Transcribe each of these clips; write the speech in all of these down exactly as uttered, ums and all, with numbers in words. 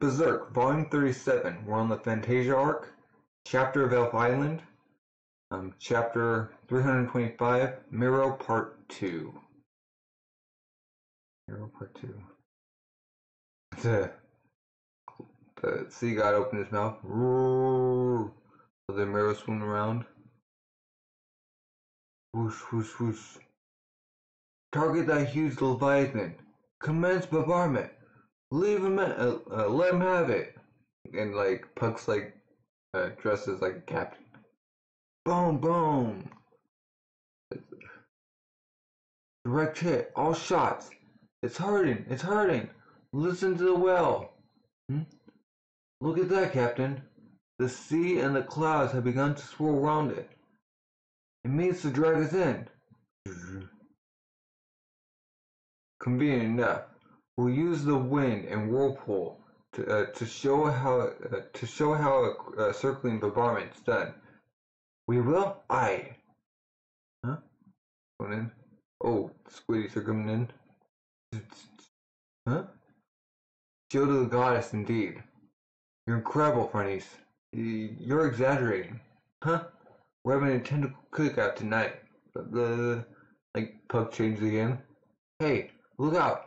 Berserk, Volume thirty-seven. We're on the Fantasia Arc, Chapter of Elf Island, um, Chapter three twenty-five, Merrow Part two. Merrow Part two. The, the sea god opened his mouth. Roar! So the Merrow swam around. Whoosh, whoosh, whoosh. Target that huge Leviathan. Commence bombardment. Leave him, uh, uh, let him have it. And like Puck's like uh, dresses like a captain. Boom, boom. Direct hit. All shots. It's hurting. It's hurting. Listen to the well. Hmm? Look at that, Captain. The sea and the clouds have begun to swirl round it. It means to drag us in. Convenient enough. We'll use the wind and whirlpool to uh, to show how uh, to show how a uh, circling bombardment is done. We will. Aye. Huh? Going in. Oh, squiddies are coming in. Huh? Shield of the goddess, indeed. You're incredible, Farnese. You're exaggerating. Huh? We're having a tentacle cookout tonight. The like Puck changed again. Hey, look out!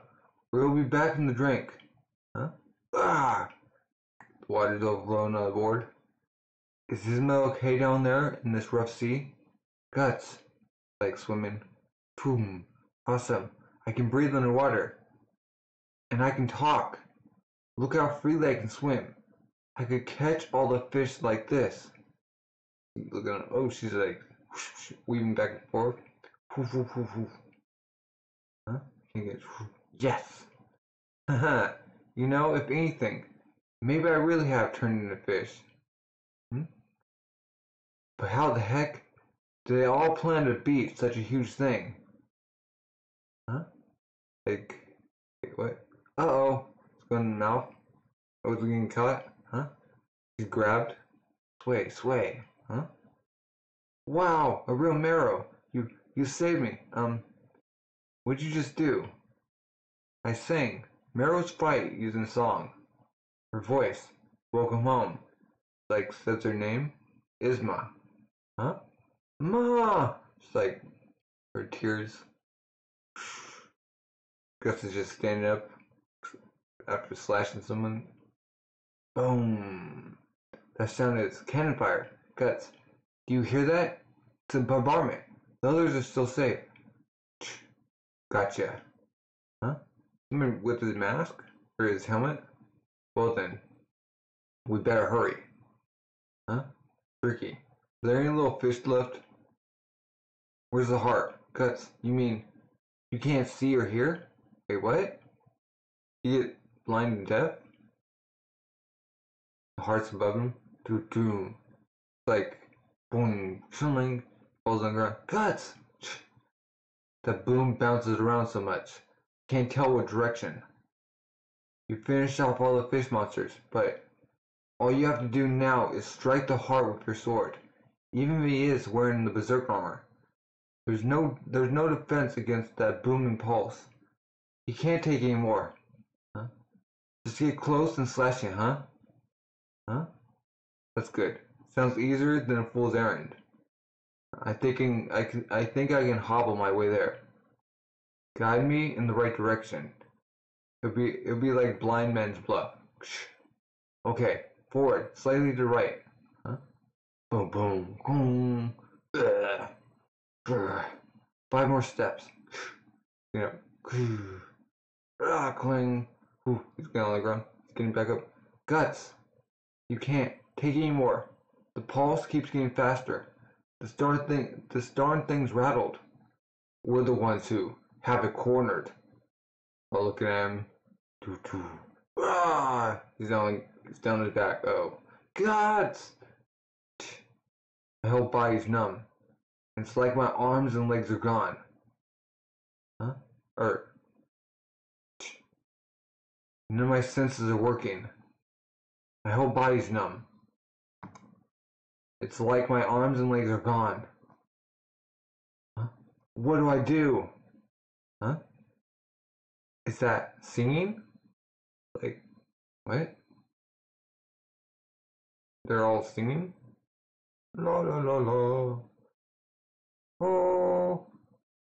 We'll be back in the drink. Huh? Ah! The water's overflowing on the board. Is Isma okay down there in this rough sea? Guts. Like swimming. Boom. Awesome. I can breathe underwater. And I can talk. Look how freely I can swim. I could catch all the fish like this. Look at her. Oh, she's like whoosh, whoosh, weaving back and forth. Whoosh, whoosh, whoosh, whoosh. Huh? Can you get, whoosh. Yes! Haha. You know, if anything, maybe I really have turned into fish. Hmm? But how the heck did they all plan to beat such a huge thing? Huh? Like, wait, what? Uh oh. It's going in the mouth. Oh, it's getting caught. Huh? She's grabbed. Sway, sway. Huh? Wow, a real Merrow. You you saved me. Um, what'd you just do? I sang Merrow's fight using song. Her voice. Welcome home. Like says her name. Isma. Huh? Ma. She's like her tears. Gus is just standing up after slashing someone. Boom. That sound is cannon fire. Guts. Do you hear that? It's a bombardment. The others are still safe. Gotcha. Huh? Someone with his mask? Or his helmet? Well then, we better hurry. Huh? Tricky. Is there any little fish left? Where's the heart? Guts, you mean you can't see or hear? Wait, what? You get blind and deaf? The heart's above him. Doo doo. Like, boom, chilling, falls on the ground. Guts! The boom bounces around so much. Can't tell what direction. You finished off all the fish monsters, but all you have to do now is strike the heart with your sword. Even if he is wearing the Berserk Armor. There's no there's no defense against that booming pulse. You can't take any more. Huh? Just get close and slash it, huh? Huh? That's good. Sounds easier than a fool's errand. I thinking I can I think I can hobble my way there. Guide me in the right direction. It'll be it'll be like blind man's bluff. Okay, forward, slightly to right. Huh? Boom, boom, boom. Ugh. Ugh. Five more steps. You know. Ah, cling. Ooh, he's getting on the ground. He's getting back up. Guts. You can't take any more. The pulse keeps getting faster. This darn thing, this darn thing's rattled. We're the ones who have it cornered. Oh, look at him. Doo, doo. Ah! He's down, he's down his back. Oh, God! My whole body's numb. It's like my arms and legs are gone. Huh? Or none of my senses are working. My whole body's numb. It's like my arms and legs are gone. Huh? What do I do? Huh? Is that singing? Like, what? They're all singing. La la la la. Oh.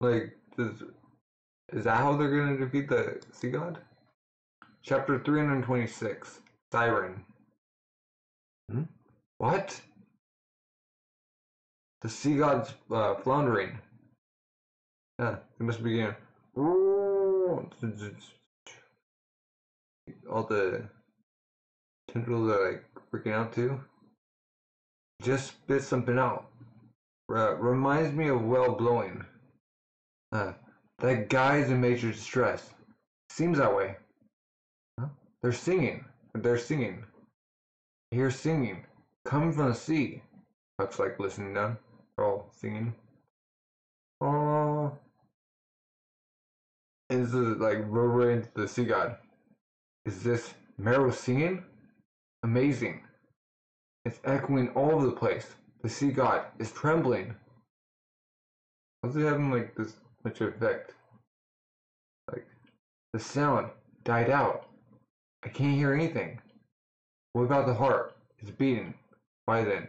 Like, does, is that how they're going to defeat the sea god? Chapter three hundred twenty-six. Siren. Hmm? What? The sea god's uh, floundering. Yeah, it must begin. All the tendrils are like freaking out too. Just spit something out. Uh, reminds me of well blowing. Uh, that guy's in major distress. Seems that way. Huh? They're singing. They're singing. I hear singing coming from the sea. Looks like listening down. They're all singing. Oh. Is this like reverberant to the sea god? Is this Merrow singing? Amazing. It's echoing all over the place. The sea god is trembling. How's it having like this much effect? Like the sound died out. I can't hear anything. What about the heart? It's beating. By then.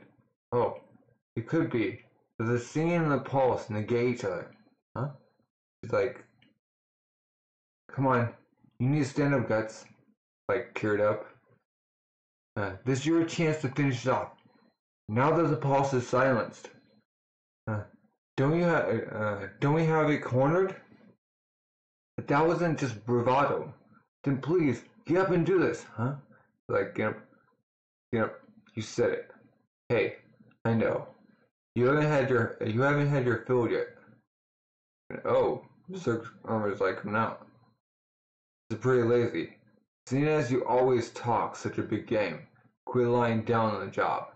Oh. It could be. Does the singing and the pulse negate each other? Huh? She's like, come on, you need to stand up, Guts. Like, cured up. Uh, this is your chance to finish it off. Now that the pulse is silenced, uh, don't you have? Uh, don't we have it cornered? But that wasn't just bravado. Then please get up and do this, huh? Like, get up, get up. You said it. Hey, I know. You haven't had your. You haven't had your fill yet. And, oh, Berserk Armor is like coming out. It's pretty lazy. Seeing as you always talk such a big game, quit lying down on the job.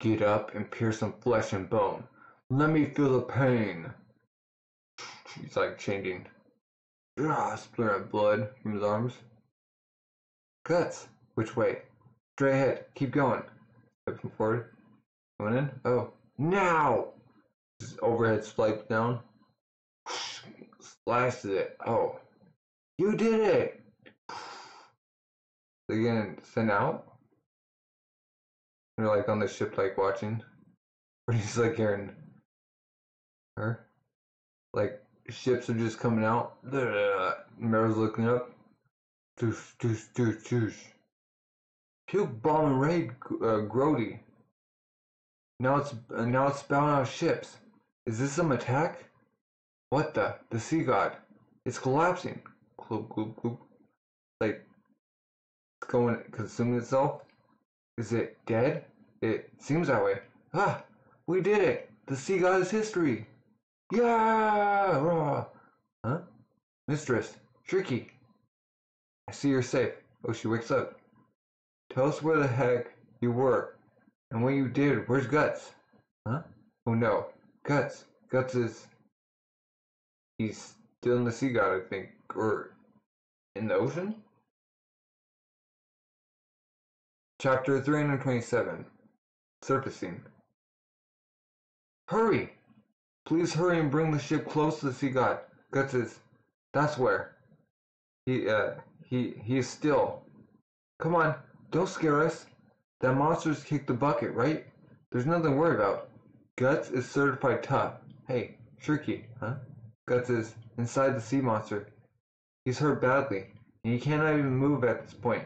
Get up and pierce some flesh and bone. Let me feel the pain. He's like changing. Ah, splattering blood from his arms. Guts. Which way? Straight ahead. Keep going. Stepping forward. Going in. Oh, now. His overhead swipe down. Slashes it. Oh. You did it! They're getting sent out? They're like on the ship, like watching. Or he's like hearing her. Like, ships are just coming out. Merrow's looking up. Doosh, doosh, doosh, doosh. Puke bomb and raid uh, Grody. Now it's, uh, now it's spouting out ships. Is this some attack? What the? The sea god. It's collapsing. Gloop, gloop, gloop. Like, it's going, consuming itself. Is it dead? It seems that way. Ah, we did it. The sea god is history. Yeah. Rah. Huh? Mistress, Tricky. I see you're safe. Oh, she wakes up. Tell us where the heck you were and what you did. Where's Guts? Huh? Oh no, Guts. Guts is. He's still in the sea god, I think, or. In the ocean? Chapter three hundred twenty-seven. Surfacing. Hurry! Please hurry and bring the ship close to the sea god. Guts is... That's where. He, uh, he, he is still. Come on, don't scare us. That monster's kicked the bucket, right? There's nothing to worry about. Guts is certified tough. Hey, Shirky, huh? Guts is inside the sea monster. He's hurt badly, and he cannot even move at this point.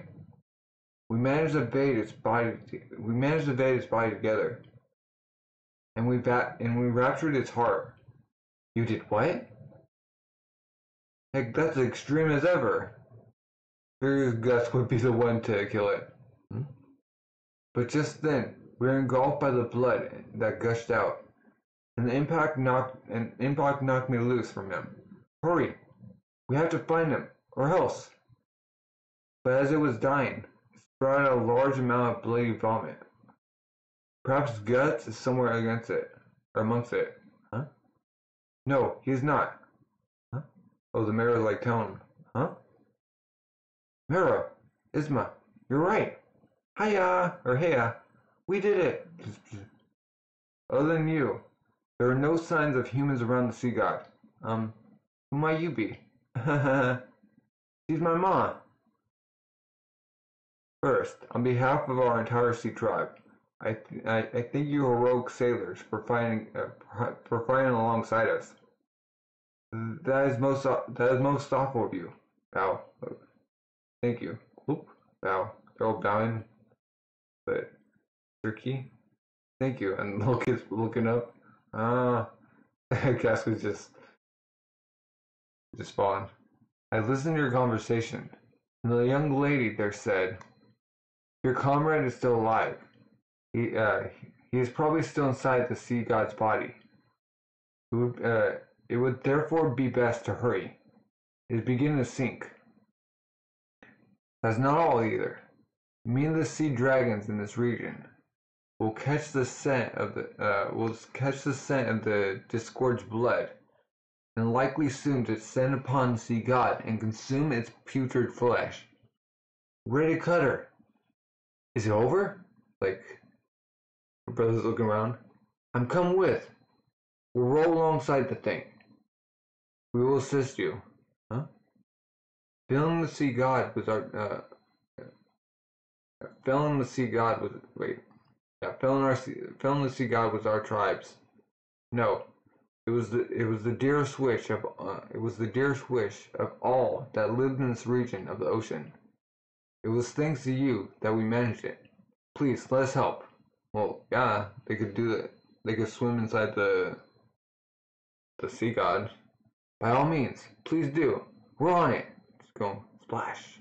We managed to evade its body. We managed to evade its body together, and we bat and we raptured its heart. You did what? Heck, that's as extreme as ever. Figures Gus would be the one to kill it. Hmm? But just then, we were engulfed by the blood that gushed out, and the impact knocked and impact knocked me loose from him. Hurry! We have to find him, or else. But as it was dying, it sprouted a large amount of bloody vomit. Perhaps Guts is somewhere against it, or amongst it. Huh? No, he's not. Huh? Oh, the Merrow's like telling him. Huh? Merrow, Isma, you're right. Hiya, or heya, we did it. Other than you, there are no signs of humans around the sea god. Um, who might you be? She's my mom. First, on behalf of our entire sea tribe, I, th I, I thank you heroic sailors for fighting uh, for fighting alongside us. That is most that is most thoughtful of you. Bow. Thank you. Oop. Bow. They're all bowing, but Ricky, thank you. And Loki is looking up. Ah, uh, Casca's just just spawned. I listened to your conversation, and the young lady there said, "Your comrade is still alive. He, uh, he is probably still inside the sea god's body. It would, uh, it would therefore be best to hurry. It is beginning to sink." That's not all either. Me and the sea dragons in this region will catch the scent of the uh, will catch the scent of the disgorged blood, and likely soon descend upon the sea god and consume its putrid flesh. Ready to cut her? Is it over? Like. Her brother's looking around. I'm come with. We'll roll alongside the thing. We will assist you. Huh? Filling the sea god with our uh, filling the sea god with wait, yeah, filling our filling the sea god with our tribes. No, it was the it was the dearest wish of uh, it was the dearest wish of all that lived in this region of the ocean. It was thanks to you that we managed it. Please let us help. Well, yeah, they could do that. They could swim inside the the sea god. By all means, please do. We're on it. Just going splash.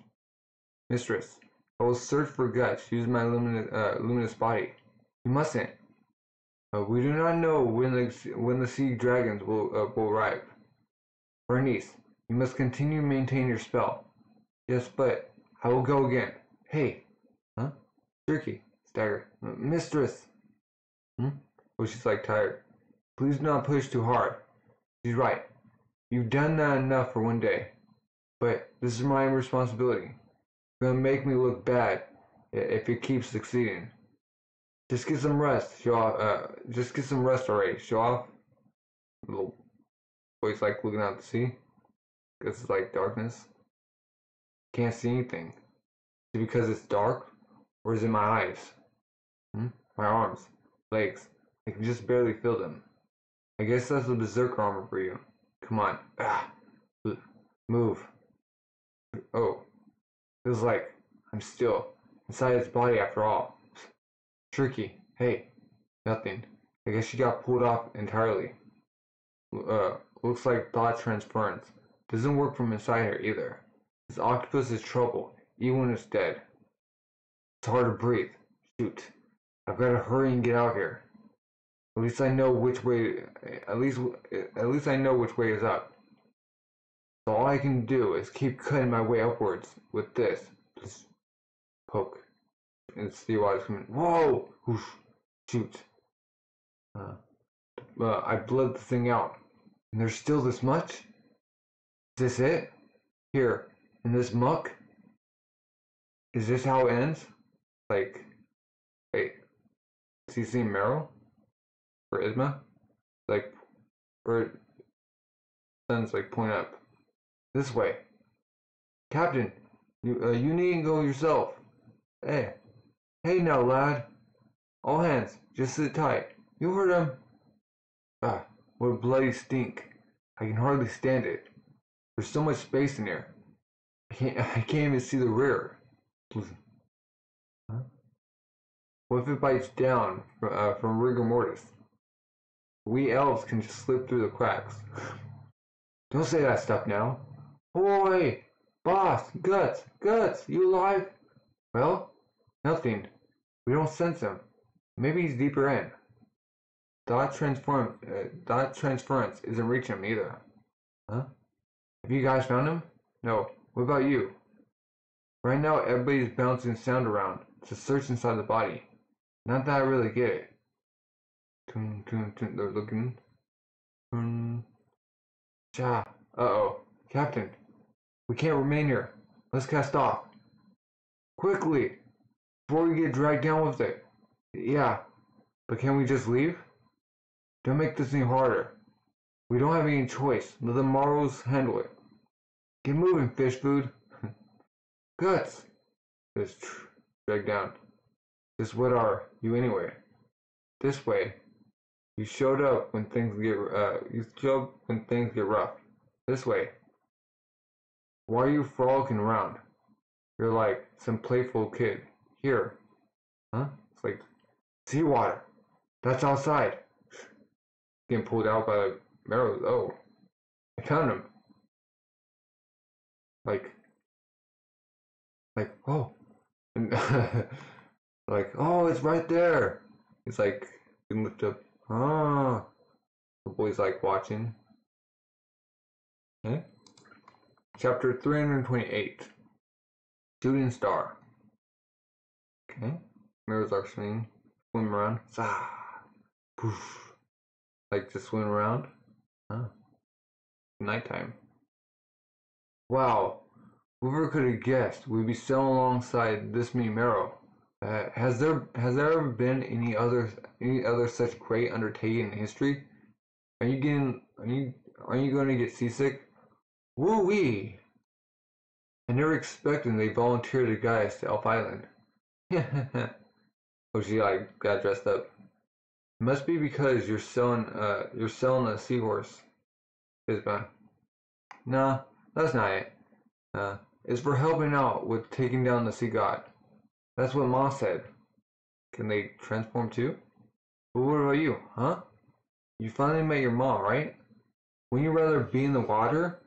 Mistress, I will search for Guts. Use my luminous, uh, luminous body. You mustn't. Uh, we do not know when the when the sea dragons will uh, will arrive. Bernice, you must continue to maintain your spell. Yes, but I will go again. Hey, huh? Jerky. Tired. Mistress! Hmm? Oh, she's like tired. Please do not push too hard. She's right. You've done that enough for one day. But this is my responsibility. It's gonna make me look bad if it keeps succeeding. Just get some rest, show off. Uh, just get some rest already, show off. Little boy's like looking out to sea. Because it's like darkness. Can't see anything. Is it because it's dark? Or is it my eyes? Hmm? My arms, legs, I can just barely feel them. I guess that's the Berserker Armor for you. Come on. Ah. Move. Oh. Feels like I'm still inside its body after all. Tricky. Hey. Nothing. I guess she got pulled off entirely. Uh, looks like thought transference. Doesn't work from inside her either. This octopus is trouble, even when it's dead. It's hard to breathe. Shoot. I've got to hurry and get out here. At least I know which way. At least, at least I know which way is up. So all I can do is keep cutting my way upwards with this. Just poke and see why it's coming. Whoa! Oof. Shoot. Uh, uh, I bled the thing out, and there's still this much. Is this it? Here in this muck? Is this how it ends? Like. Wait, is he seeing Merrow? Or Isma? Like, or sons like point up. This way. Captain, you uh, you needn't go yourself. Hey, hey now, lad. All hands, just sit tight. You heard him. Ah, what a bloody stink. I can hardly stand it. There's so much space in here. I can't, I can't even see the rear. Huh? What if it bites down from, uh, from rigor mortis? We elves can just slip through the cracks. Don't say that stuff now. Boy! Boss! Guts! Guts! You alive? Well, nothing. We don't sense him. Maybe he's deeper in. Dot transform, uh, dot transference isn't reaching him either. Huh? Have you guys found him? No. What about you? Right now, everybody's bouncing sound around. It's a search inside the body. Not that I really get it. Toon, toon, toon, they're looking. Toon. Cha. Uh-oh. Captain, we can't remain here. Let's cast off. Quickly! Before we get dragged down with it. Yeah, but can we just leave? Don't make this any harder. We don't have any choice. Let the Morrows handle it. Get moving, fish food. Guts! Just dragged down. Just what are you anyway? This way. You showed up when things get uh, you show up when things get rough. This way. Why are you frolicking around? You're like some playful kid. Here. Huh? It's like seawater. That's outside. Getting pulled out by the Merrows. Oh. I found him. Like like oh and like, oh, it's right there. It's like you can lift up. Ah, the boy's like watching. Okay. Chapter three hundred twenty-eight. Shooting Star. Okay. Mirrors are swinging. Swim around. Zah. Poof. Like just swim around. Huh. Nighttime. Wow. Whoever could have guessed we'd be sailing alongside this many Merrow. Uh, has there has there ever been any other any other such great undertaking in history? Are you getting are you are you going to get seasick? Woo wee! I never expected they volunteered to guide us to Elf Island. Oh, she like got dressed up. It must be because you're selling uh you're selling a seahorse, Isma. Nah, that's not it. Uh, it's for helping out with taking down the sea god. That's what Ma said. Can they transform too? But what about you, huh? You finally met your Ma, right? Wouldn't you rather be in the water?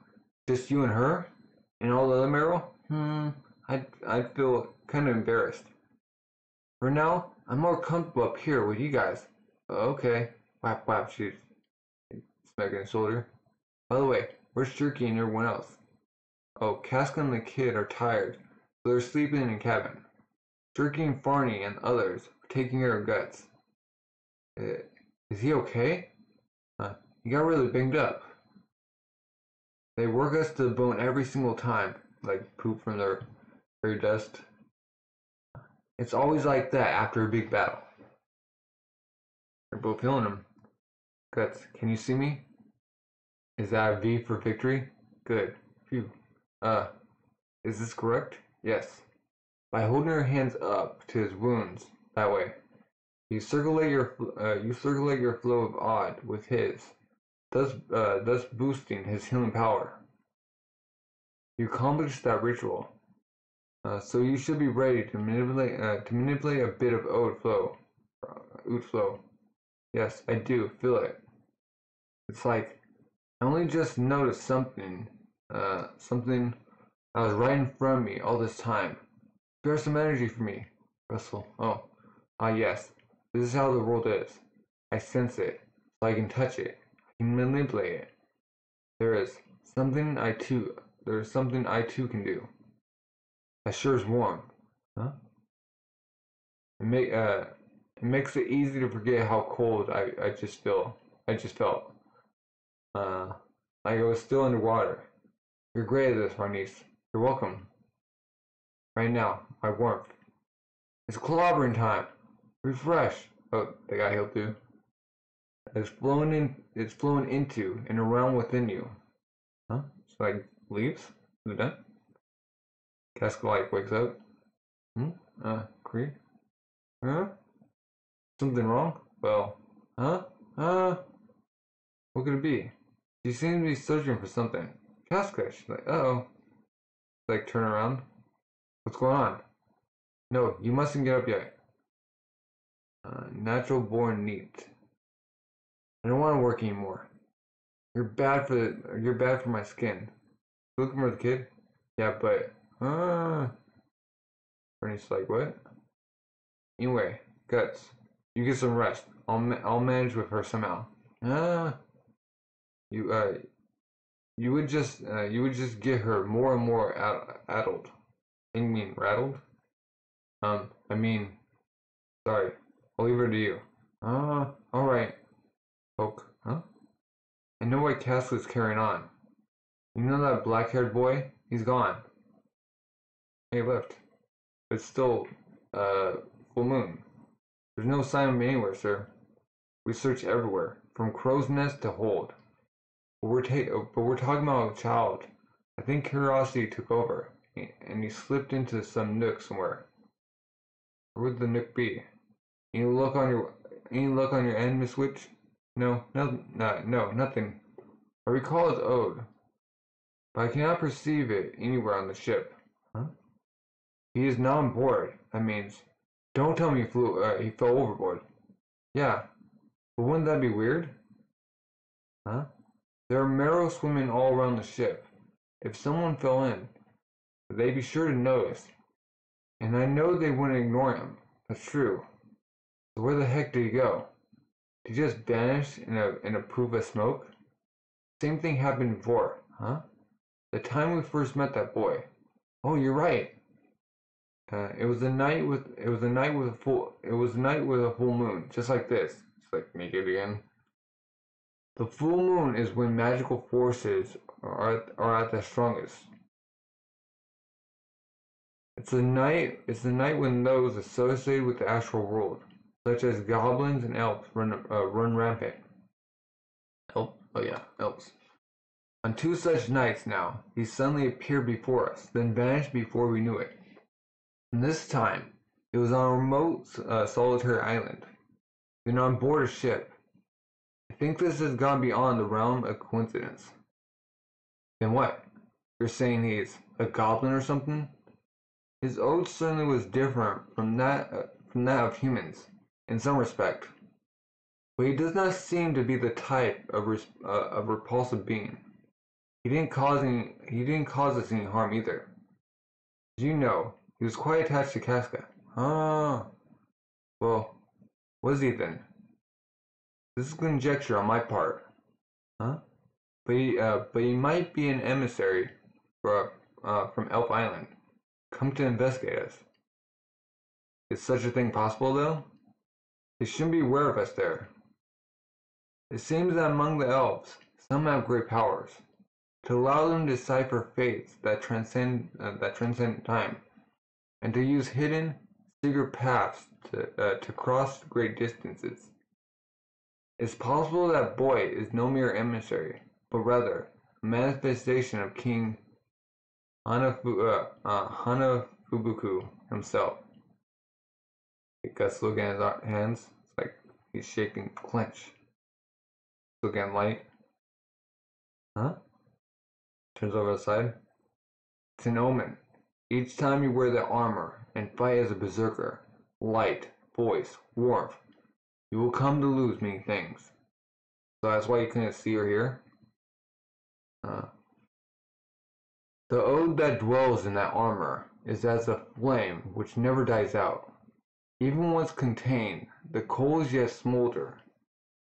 Just you and her? And all the other Merrow? Hmm, I'd, I'd feel kind of embarrassed. For now, I'm more comfortable up here with you guys. Okay. Whap, whap, she's smacking his shoulder. By the way, where's Jerky and everyone else? Oh, Casca and the kid are tired, so they're sleeping in a cabin. Jerky and Farnese and others are taking care of Guts. Uh, is he okay? Uh, he got really banged up. They work us to the bone every single time, like poop from their fairy dust. It's always like that after a big battle. They're both feeling him. Guts, can you see me? Is that a V for victory? Good. Phew. Uh, is this correct? Yes. By holding your hands up to his wounds, that way, you circulate your uh, you circulate your flow of odd with his, thus uh, thus boosting his healing power. You accomplished that ritual, uh, so you should be ready to manipulate uh, to manipulate a bit of odd flow. Ood flow. Yes, I do feel it. It's like I only just noticed something, uh, something that was right in front of me all this time. Spare some energy for me, Russell. Oh, ah yes. This is how the world is. I sense it, so I can touch it. I can manipulate it. There is something I too. There is something I too can do. That sure is warm, huh? It make uh, it makes it easy to forget how cold I I just feel. I just felt. Uh, like I was still underwater. You're great at this, Farnese. You're welcome. Right now, my warmth. It's clobbering time. Refresh. Oh, the guy he'll do. It's flown in. It's flown into and around within you. Huh? So like leaves. Is it done? Casca like wakes up. Hmm. Uh. Cree. Huh? Something wrong? Well. Huh? Uh. What could it be? She seems to be searching for something. Casca. She's like, uh oh. Like turn around. What's going on? No, you mustn't get up yet. Uh, natural born neat. I don't want to work anymore. You're bad for the, you're bad for my skin. Looking for the kid? Yeah, but uh Bernie's like, what? Anyway, Guts, you get some rest. I'll ma I'll manage with her somehow. Ah, you uh, you would just uh, you would just get her more and more ad addled. You mean rattled? Um, I mean, sorry. I'll leave her to you. Ah, uh, alright. Poke, huh? I know why Casca's carrying on. You know that black-haired boy? He's gone. He left. It's still, uh, full moon. There's no sign of him anywhere, sir. We search everywhere, from crow's nest to hold. But we're, ta but we're talking about a child. I think curiosity took over. And he slipped into some nook somewhere. Would the nook be? Any luck on your any luck on your end, Miss Witch? No, no, no, no, nothing. I recall his ode, but I cannot perceive it anywhere on the ship. Huh? He is not on board. That means, don't tell me he flew. Uh, he fell overboard. Yeah, but wouldn't that be weird? Huh? There are Merrow swimming all around the ship. If someone fell in, they'd be sure to notice, and I know they wouldn't ignore him. That's true. So where the heck did he go? Did he just vanish in a in a poof of smoke? Same thing happened before, huh? The time we first met that boy. Oh, you're right. Uh, it was the night with it was the night with a full it was the night with a full moon, just like this. Just like make it again. The full moon is when magical forces are are at their strongest. It's the night it's the night when those associated with the astral world, such as goblins and elves, run uh, run rampant. Elf? Oh yeah, elves. On two such nights now, he suddenly appeared before us, then vanished before we knew it. And this time, it was on a remote, uh, solitary island, and on board a ship. I think this has gone beyond the realm of coincidence. Then what? You're saying he's a goblin or something? His ode certainly was different from that uh, from that of humans, in some respect. But he does not seem to be the type of res uh, of repulsive being. He didn't cause any, he didn't cause us any harm either. As you know, he was quite attached to Casca. Ah, well, was he then? This is conjecture on my part, huh? But he, uh, but he might be an emissary for, uh, from Elf Island, come to investigate us. Is such a thing possible, though? They shouldn't be aware of us there. It seems that among the elves, some have great powers. To allow them to decipher fates that transcend uh, that transcend time, and to use hidden, secret paths to uh, to cross great distances. It's possible that boy is no mere emissary, but rather a manifestation of King Hanafu, uh, uh, Hanafubuku himself. He Guts looking at his hands. It's like he's shaking, clench. Looking light. Huh? Turns over the side. It's an omen. Each time you wear the armor and fight as a berserker, light, voice, warmth, you will come to lose many things. So that's why you couldn't see or hear? Uh, the ode that dwells in that armor is as a flame which never dies out. Even once contained, the coals yet smolder.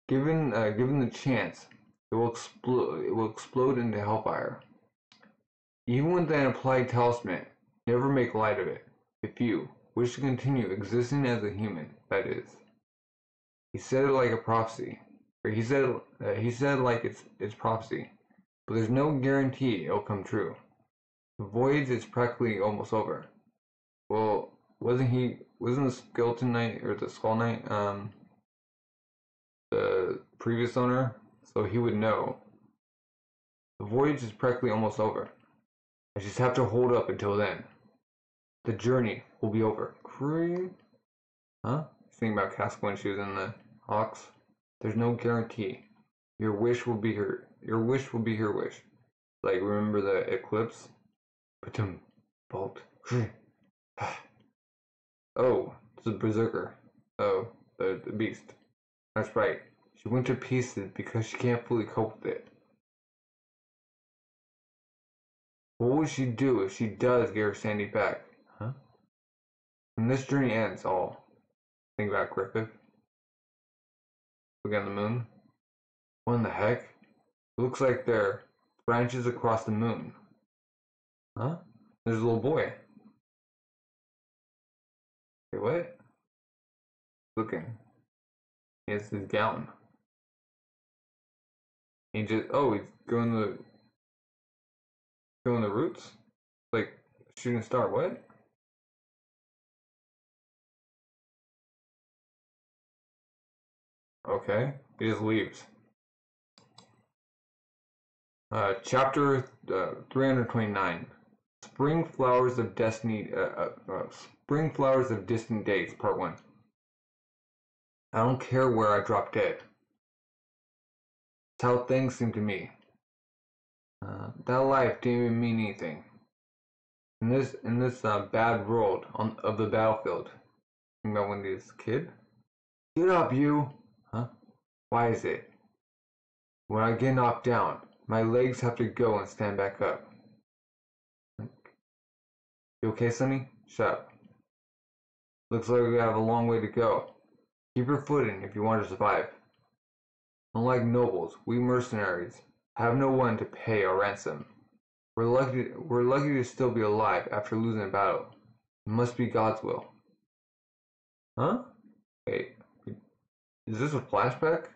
Given, uh, given the chance, it will explode, it will explode into hellfire. Even with an applied talisman, never make light of it, if you wish to continue existing as a human, that is. He said it like a prophecy, or he said uh, he said like it's it's prophecy, but there's no guarantee it'll come true. The voyage is practically almost over. Well, wasn't he? Wasn't the skeleton knight or the skull knight um the previous owner? So he would know. The voyage is practically almost over. I just have to hold up until then. The journey will be over. Cree? Huh? Think about Casca when she was in the Hawks. There's no guarantee. Your wish will be her. Your wish will be her wish. Like remember the eclipse? Patum. Bolt. Oh, it's a berserker. Oh, the, the beast. That's right. She went to pieces because she can't fully cope with it. What would she do if she does get her sandy back? Huh? When this journey ends, all. Think about Griffith. Look at the moon. What in the heck? It looks like there are branches across the moon. Huh? There's a little boy. Wait, what? Looking. He has his gown. He just. Oh, he's going the. Going the roots? Like, shooting star, what? Okay, he just leaves. Uh, chapter uh, three hundred twenty-nine. Spring Flowers of Destiny, uh, uh, Spring Flowers of Distant Days, Part One. I don't care where I drop dead. That's how things seem to me. Uh, that life didn't even mean anything. In this, in this uh, bad world on of the battlefield. You know when this kid? Get up, you! Huh? Why is it? When I get knocked down, my legs have to go and stand back up. You okay, Sonny? Shut up. Looks like we have a long way to go. Keep your footing if you want to survive. Unlike nobles, we mercenaries have no one to pay our ransom. We're lucky, we're lucky to still be alive after losing a battle. It must be God's will. Huh? Wait, is this a flashback?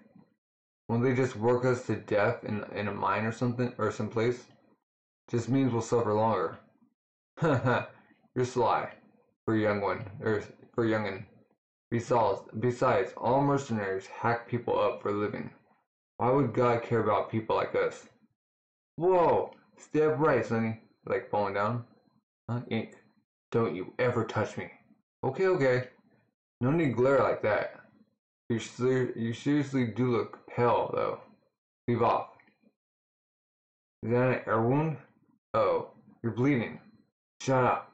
Won't they just work us to death in, in a mine or something, or someplace? Just means we'll suffer longer. Haha, you're sly, for a young one, or for a young'un. Besides, besides, all mercenaries hack people up for a living. Why would God care about people like us? Whoa! Step right, Sonny. Like falling down. Huh, Ink? Don't you ever touch me. Okay, okay. No need to glare like that. You, ser you seriously do look pale, though. Leave off. Is that an air wound? Oh, you're bleeding. Shut up.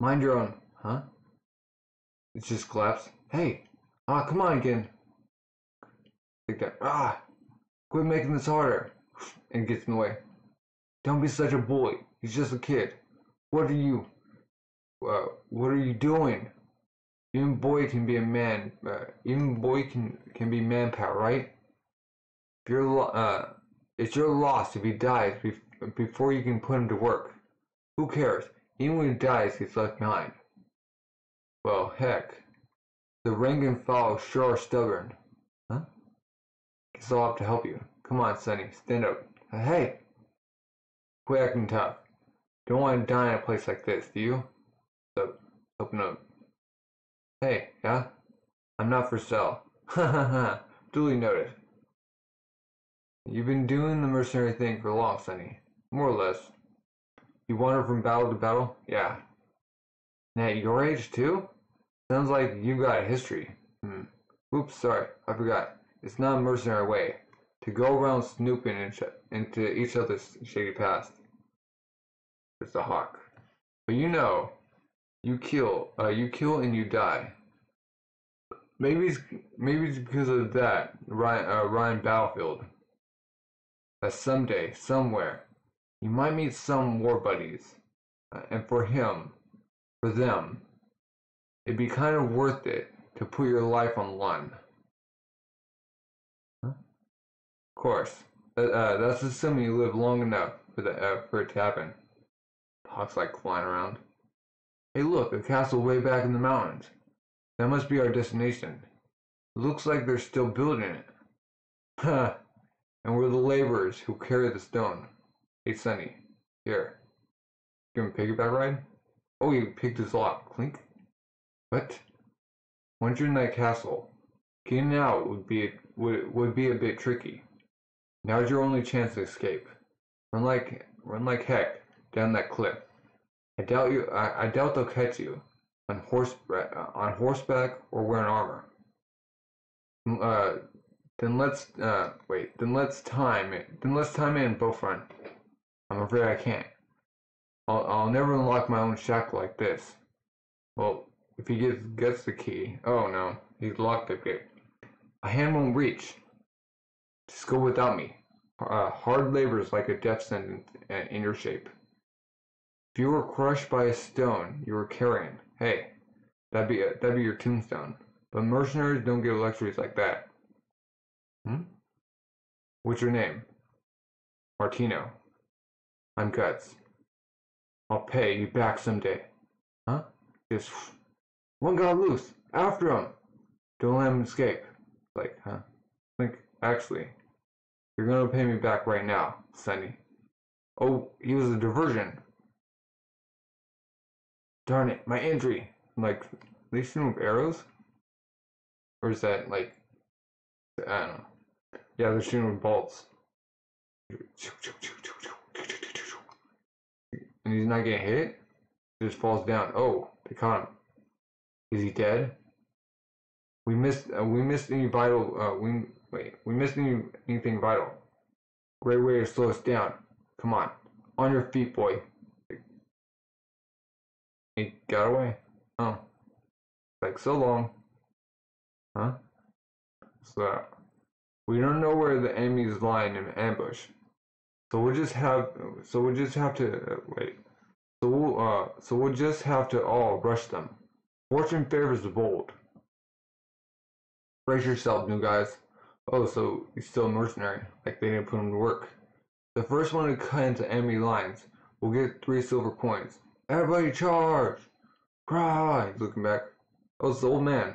Mind your own. Huh? It's just collapsed. Hey! Ah, come on again. Like that. Ah! Quit making this harder. And gets in the way. Don't be such a bully. He's just a kid. What are you? Uh, what are you doing? Even boy can be a man. Uh, even boy can can be manpower, right? If you're lo uh, it's your loss if he dies bef before you can put him to work. Who cares? Even when he dies, he's left behind. Well, heck, the rank and file sure are stubborn. Huh? Guess I'll have to help you. Come on, Sonny, stand up. Uh, hey. Quit acting tough. Don't want to die in a place like this, do you? So, open up. Hey, yeah? I'm not for sale. Ha ha ha. Duly noted. You've been doing the mercenary thing for long, Sonny. More or less. You wander from battle to battle? Yeah. And at your age, too? Sounds like you've got a history. Hmm. Oops, sorry. I forgot. It's not a mercenary way to go around snooping into each other's shady past. It's the Hawk. But you know, you kill, uh, you kill and you die. Maybe it's, maybe it's because of that Ryan, uh, Ryan Battlefield. That someday, somewhere, you might meet some war buddies. Uh, and for him, for them, it'd be kind of worth it to put your life on the line. Of course, uh, uh, that's assuming you live long enough for, the, uh, for it to happen. Hawks like flying around. Hey look, a castle way back in the mountains. That must be our destination. Looks like they're still building it. Huh. And we're the laborers who carry the stone. Hey Sonny, here. You gonna piggyback ride? Oh, you picked his lock. Clink. What? Once you're in that castle, getting out would be, would, would be a bit tricky. Now's your only chance to escape. Run like run like heck down that cliff. I doubt you. I, I doubt they'll catch you on horse on horseback or wearing armor. Uh, then let's uh wait. Then let's time it. Then let's time it in Bowfront. I'm afraid I can't. I'll I'll never unlock my own shack like this. Well, if he gets gets the key. Oh no, he's lockpicked it. A hand won't reach. Just go without me. Uh, hard labor is like a death sentence in your shape. If you were crushed by a stone you were carrying, hey, that'd be a, that'd be your tombstone. But mercenaries don't get luxuries like that. Hmm? What's your name? Martino. I'm Guts. I'll pay you back someday. Huh? Just one got loose. After him. Don't let him escape. Like, huh? Think actually. You're gonna pay me back right now, Sonny. Oh, he was a diversion. Darn it, my injury. I'm like, at least you move arrows? Or is that like, I don't know. Yeah, they're shooting with bolts. And he's not getting hit? He just falls down. Oh, they caught him. Is he dead? We missed. Uh, we missed any vital. Uh, we wait. We missed any anything vital. Great way to slow us down. Come on, on your feet, boy. He got away. Oh, like so long, huh? So we don't know where the enemy is lying in ambush. So we'll just have. So we'll just have to uh, wait. So we'll. Uh, so we'll just have to all rush them. Fortune favors the bold. Brace yourself, new guys. Oh, so he's still a mercenary. Like they didn't put him to work. The first one to cut into enemy lines will get three silver coins. Everybody charge! Cry! He's looking back. Oh, it's the old man.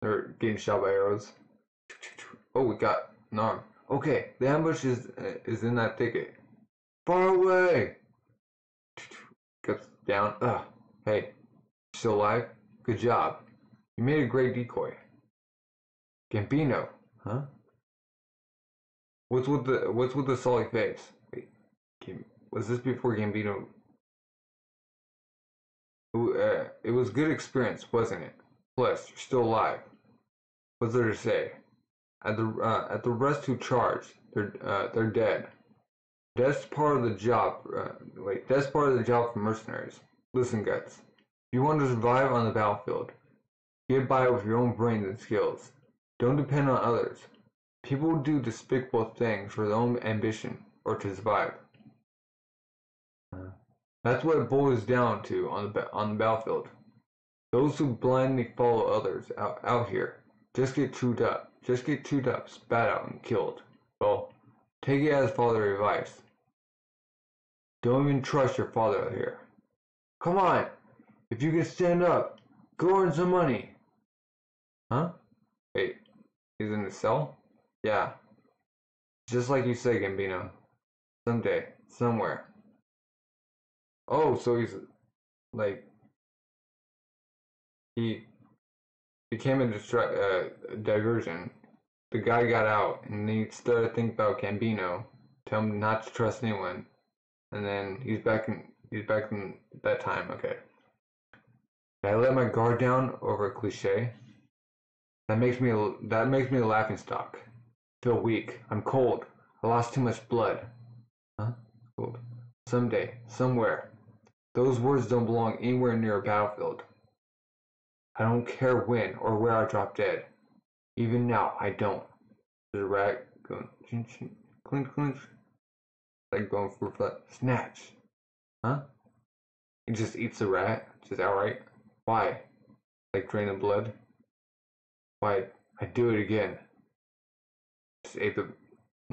They're getting shot by arrows. Oh, we got an arm. Okay, the ambush is uh, is in that thicket. Far away! Cuts down. Ugh. Hey, still alive? Good job. You made a great decoy. Gambino, huh? What's with the what's with the sully face? Wait, Gam, was this before Gambino? Uh, it was good experience, wasn't it? Plus, you're still alive. What's there to say? At the uh, at the rest who charged, they're uh, they're dead. That's part of the job. Uh, wait, that's part of the job for mercenaries. Listen, Guts. If you want to survive on the battlefield, get by with your own brains and skills. Don't depend on others. People do despicable things for their own ambition or to survive. That's what it boils down to on the on the battlefield. Those who blindly follow others out, out here just get chewed up, just get chewed up, spat out, and killed. Well, take it as father advice. Don't even trust your father out here. Come on, if you can stand up, go earn some money. Huh? Wait, he's in the cell? Yeah. Just like you said, Gambino. Someday, somewhere. Oh, so he's, like, he became a distra- uh, diversion. The guy got out, and he started to think about Gambino, tell him not to trust anyone, and then he's back in, he's back in that time, okay. Did I let my guard down over a cliche? That makes me that makes me a laughing stock. I feel weak. I'm cold. I lost too much blood. Huh? Cold. Someday, somewhere. Those words don't belong anywhere near a battlefield. I don't care when or where I drop dead. Even now, I don't. There's a rat going chin chin, clink clink. Like going for a snatch. Huh? He just eats the rat, just outright. Why? Like drain the blood. Why? I do it again. Just ate the.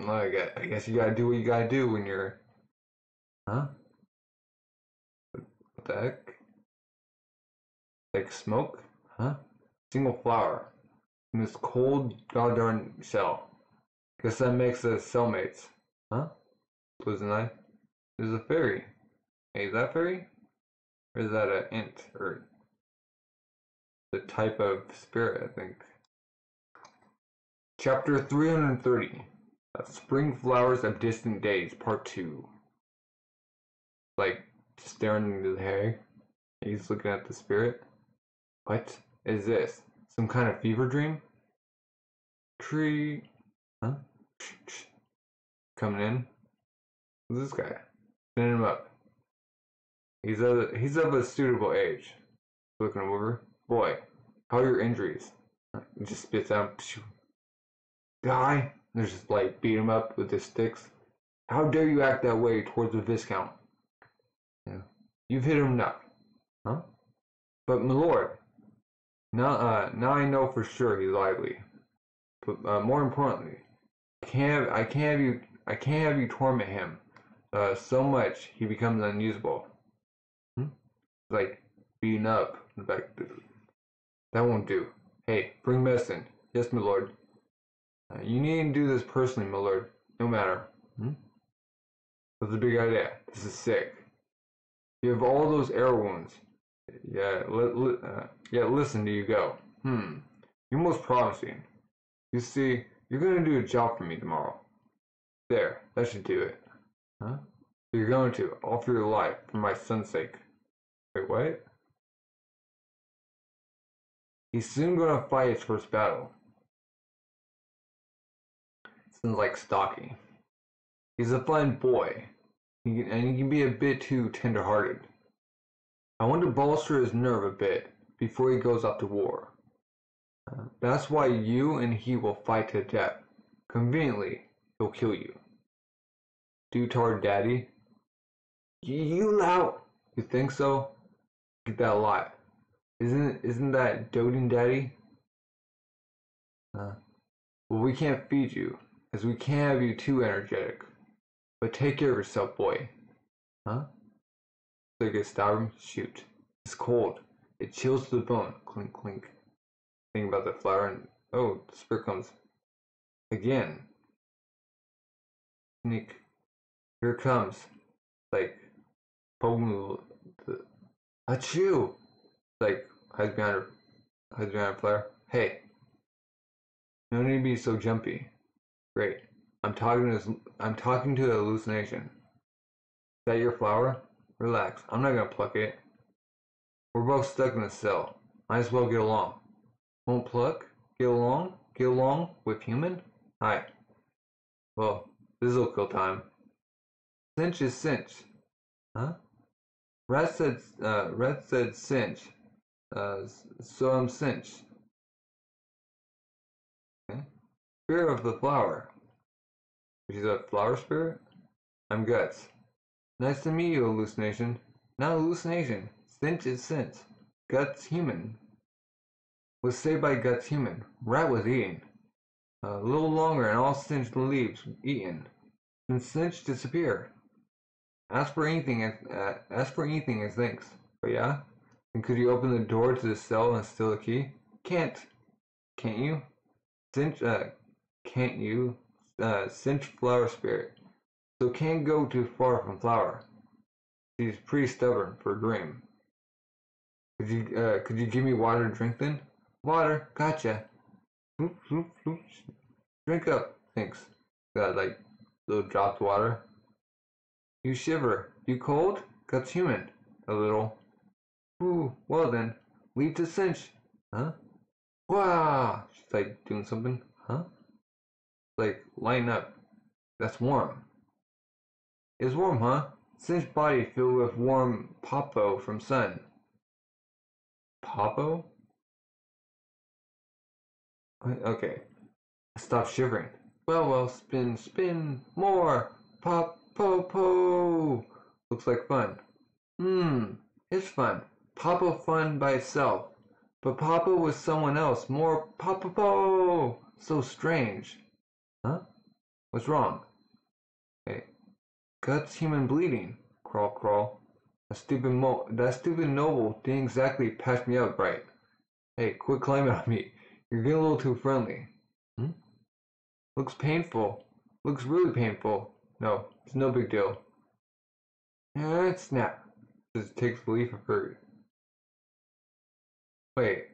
I guess, I guess you gotta do what you gotta do when you're. Huh? What the heck? Like smoke? Huh? Single flower. In this cold, goddamn cell. Guess that makes us cellmates. Huh? Blues and I. There's a fairy. Hey, is that fairy? Or is that an ant? Or. The type of spirit, I think. Chapter three hundred thirty, Spring Flowers of Distant Days, Part two. Like, staring into the hay. He's looking at the spirit. What is this? Some kind of fever dream? Tree. Huh? Coming in. Who's this guy? Send him up. He's of, he's of a suitable age. Looking over. Boy, how are your injuries? He just spits out. Guy, and there's just like beat him up with his sticks. How dare you act that way towards the viscount? Yeah. You've hit him enough, huh? But my lord, now uh, now I know for sure he's lively. But uh, more importantly, I can't have, I can't have you I can't have you torment him uh, so much he becomes unusable. Hmm? Like beaten up in the back. That won't do. Hey, bring medicine. Yes, my lord. Uh, you needn't do this personally, my lord. No matter. Hmm? That's a big idea. This is sick. You have all those arrow wounds. Yeah, li li uh, yeah. Listen to you go. Hmm. You're most promising. You see, you're gonna do a job for me tomorrow. There. That should do it. Huh? You're going to, all for your life, for my son's sake. Wait, what? He's soon going to fight his first battle. Sounds like Stocky. He's a fun boy, he can, and he can be a bit too tender-hearted. I want to bolster his nerve a bit before he goes off to war. Uh, that's why you and he will fight to death. Conveniently, he'll kill you. Dutard Daddy? You lout! You think so? I get that a lot. Isn't isn't that doting daddy? Uh, well, we can't feed you, as we can't have you too energetic. But take care of yourself, boy. Huh? So you get stubborn? Shoot. It's cold. It chills to the bone. Clink, clink. Think about the flower and oh, the spirit comes again. Sneak. Here it comes. Like poking the achoo. Like, hides behind her, hides behind her flare. Hey, no need to be so jumpy. Great, I'm talking to this, I'm talking to a hallucination. Is that your flower? Relax, I'm not gonna pluck it. We're both stuck in a cell. Might as well get along. Won't pluck? Get along? Get along with human? Hi. Well, this'll kill time. Cinch is cinch. Huh? Red said, uh, Red said cinch. Uh, so I'm cinched. Okay. Spirit of the flower. She's a flower spirit? I'm Guts. Nice to meet you, hallucination. Not hallucination. Cinch is cinch. Guts human. Was saved by Guts human. Rat was eaten. A little longer and all cinched leaves eaten. And cinch disappear. Ask for anything uh, ask for anything as thanks. But yeah? And could you open the door to the cell and steal the key? Can't. Can't you? Cinch, uh, can't you? Uh, cinch flower spirit. So can't go too far from flower. She's pretty stubborn for a dream. Could you, uh, could you give me water to drink then? Water, gotcha. Oop, oop, oop. Drink up, thanks. Got, like, little dropped water. You shiver. You cold? Guts human. A little. Ooh, well then, leave to cinch. Huh? Wow! She's like doing something. Huh? Like, line up. That's warm. It's warm, huh? Cinch body filled with warm popo from sun. Popo? Okay. Stop shivering. Well, well, spin, spin, more. Pop. Popo! Looks like fun. Hmm, it's fun. Papa fun by itself. But Papa with someone else. More Papa-po! So strange. Huh? What's wrong? Hey. Guts human bleeding. Crawl, crawl. That stupid mo- that stupid noble didn't exactly patch me up right. Hey, quit climbing on me. You're getting a little too friendly. Hmm? Looks painful. Looks really painful. No, it's no big deal. And snap. Just takes the leaf of her. Wait.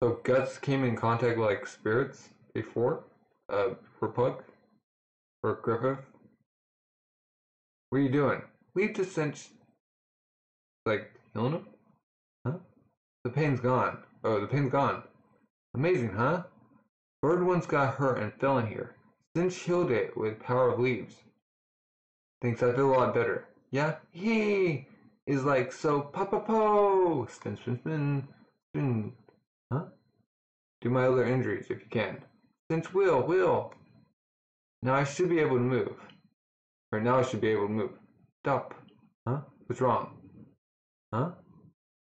So Guts came in contact with, like, spirits before? Uh, for Puck? For Griffith? What are you doing? Leave to cinch. Like, healing him? Huh? The pain's gone. Oh, the pain's gone. Amazing, huh? Bird once got hurt and fell in here. Cinch healed it with power of leaves. Thinks I feel a lot better. Yeah, he is like so pop-a-po. Spin, spin, spin, spin. Huh? Do my other injuries if you can. Cinch will, will. Now I should be able to move. Or now I should be able to move. Stop. Huh? What's wrong? Huh?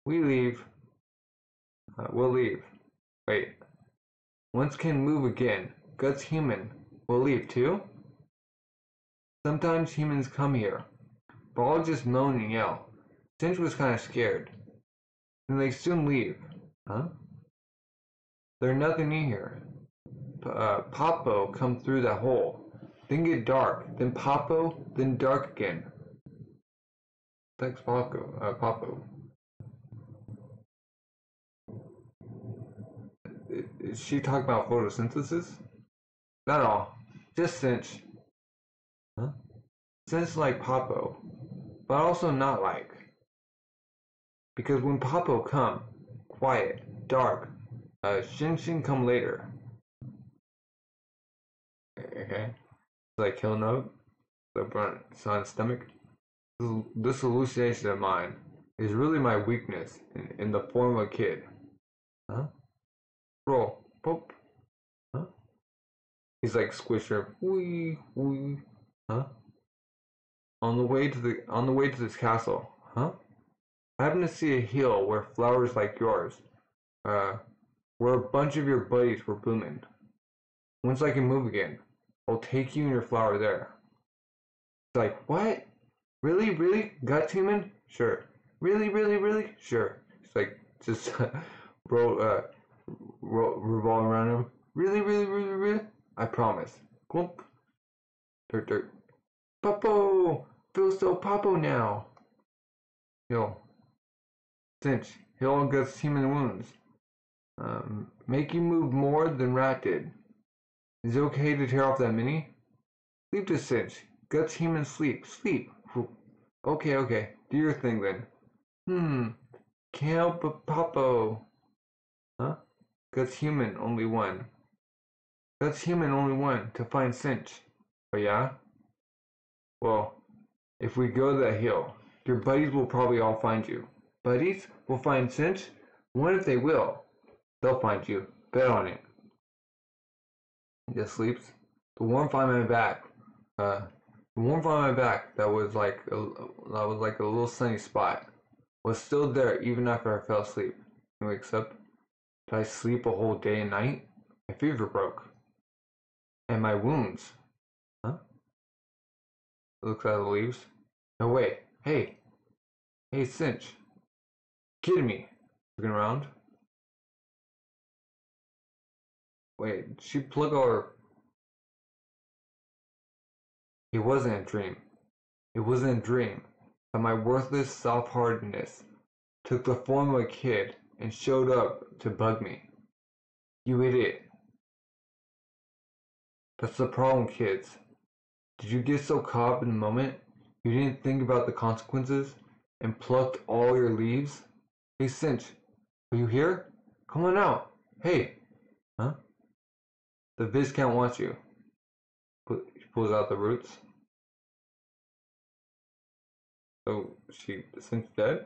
We leave. Uh, we'll leave. Wait. Once can move again. Guts human. We'll leave too? Sometimes humans come here. But I'll just moan and yell. Cinch was kind of scared. And they soon leave. Huh? There's nothing in here. P uh, Popo come through that hole. Then get dark. Then Popo. Then dark again. Thanks, Popo. Uh, Popo. Is she talking about photosynthesis? Not all. Just cinch. Huh? says like Popo, but also not like. Because when Popo come, quiet, dark, uh, Shin Shin come later. Okay, like Hill Note, the brunt son's stomach. This hallucination of mine is really my weakness in, in the form of a kid. Huh? Roll. Boop. Huh? He's like Squisher. Wee wee. Huh? On the way to the on the way to this castle. Huh? I happen to see a hill where flowers like yours, uh, where a bunch of your buddies were blooming. Once I can move again, I'll take you and your flower there. It's like, what? Really, really? Guts human? Sure. Really, really, really? Sure. It's like, just, bro, uh, ro revolve around him. Really, really, really, really? I promise. Glump. Dirt, dirt. Popo! Feels so Popo now. Yo. Cinch. Heal and Guts human wounds. Um, make you move more than Rat did. Is it okay to tear off that mini? Sleep to Cinch. Guts human sleep. Sleep. Okay, okay. Do your thing then. Hmm. Can't help but Popo. Huh? Guts human only one. Guts human only one to find Cinch. Oh yeah? Well, if we go to that hill, your buddies will probably all find you. Buddies will find Cinch? What if they will? They'll find you. Bet on it. Just sleeps. The warmth on my back. Uh... The warmth on my back that was like a, that was like a little sunny spot was still there even after I fell asleep. He wakes up. Did I sleep a whole day and night? My fever broke. And my wounds. Huh? Looks at the leaves. No way. Hey. Hey, Cinch. Kidding me. Looking around. Wait, did she plug all her... It wasn't a dream. It wasn't a dream that my worthless soft-heartedness took the form of a kid and showed up to bug me. You idiot. That's the problem, kids. Did you get so caught up in the moment you didn't think about the consequences and plucked all your leaves? Hey, Cinch, are you here? Come on out. Hey. Huh? The Viscount wants you. Pulls out the roots. So she since dead,